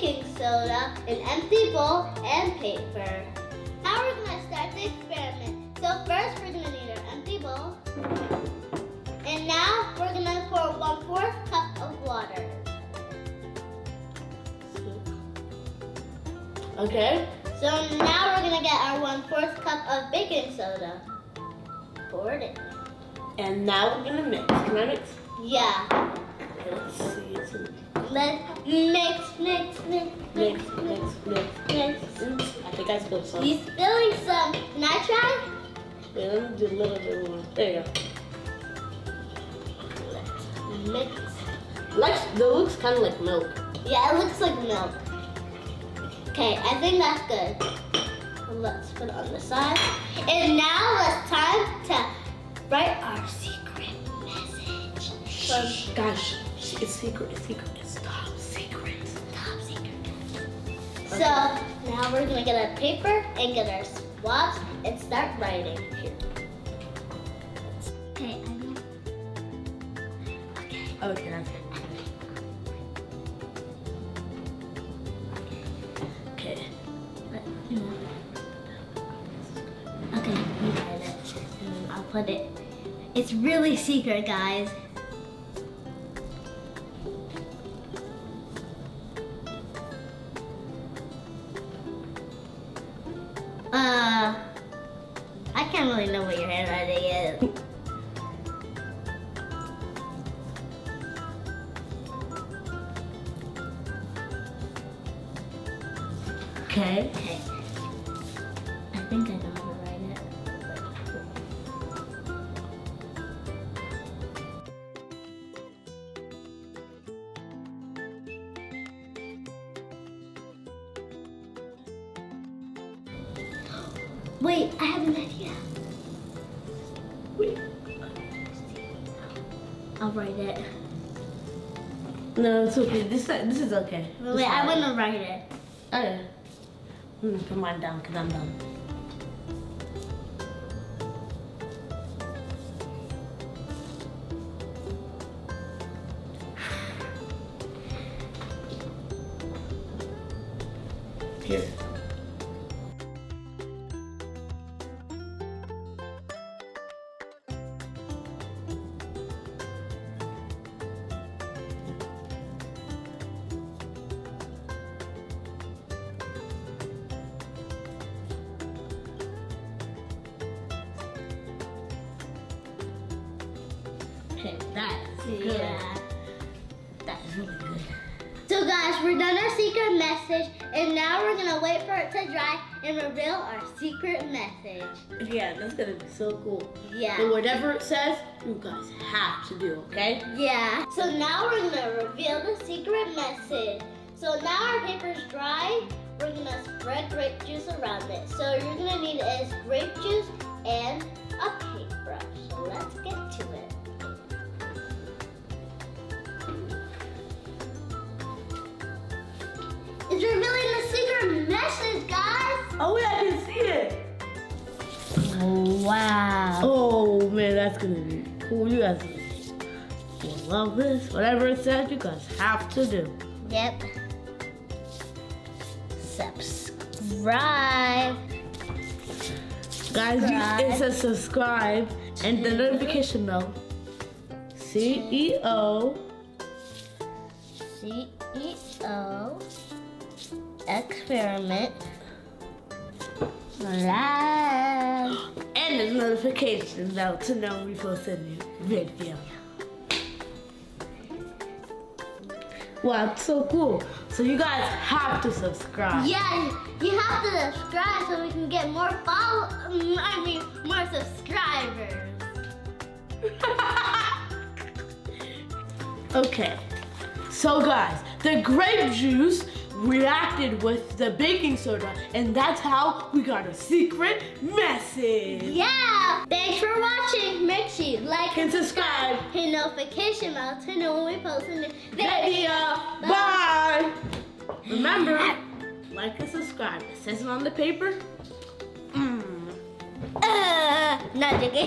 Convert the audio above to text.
baking soda, an empty bowl, and paper. Now we're going to start the experiment. So first we're going to need our empty bowl. And now we're going to pour 1/4 cup of water. Okay. So now we're going to get our 1/4 cup of baking soda. Pour it in. And now we're going to mix. Can I mix? Yeah. Okay, let's see. Let's mix. I think I spilled some. You're spilling some. Can I try? Wait, let me do a little bit more. There you go. Let's mix. That looks kind of like milk. Yeah, it looks like milk. Okay, I think that's good. Let's put it on the side. And now it's time to write our secret message. Shh, gosh. It's secret, it's top secret. Okay. So, now we're going to get our paper and get our swabs and start writing. Here. Okay, I'm okay. Okay. Okay, you write it. And I'll put it. It's really secret, guys. I can't really know what your handwriting is. Okay. Okay. I think I know how to write it. Wait, I have an idea. Wait. I'll write it. No, it's okay. This is okay. Wait, I want to write it. Okay. I'm going to put mine down because I'm done. Here. Okay, that's good. Yeah. That's really good. So guys, we're done our secret message, and now we're gonna wait for it to dry and reveal our secret message. Yeah, that's gonna be so cool. Yeah. But whatever it says, you guys have to do, okay? Yeah. So now we're gonna reveal the secret message. So now our paper's dry, we're gonna spread grape juice around it. So you're gonna need is grape juice and a paintbrush. So let's get to it. It's revealing the secret message, guys. Oh, wait, I can see it. Wow. Oh, man, that's going to be cool. You guys will love this. Whatever it says, you guys have to do. Yep. Subscribe. Guys, it says subscribe. And the notification bell. CEO. Experiment Lab. And the notification bell to know when we post a new video. Wow, it's so cool. So you guys have to subscribe. Yeah, you have to subscribe so we can get more more subscribers. Okay. So guys, the grape juice reacted with the baking soda, and that's how we got a secret message. Yeah! Thanks for watching. Make sure you like and subscribe. Hit notification bell to know when we post a new video. Bye! Remember, like and subscribe. It says it on the paper. Not joking.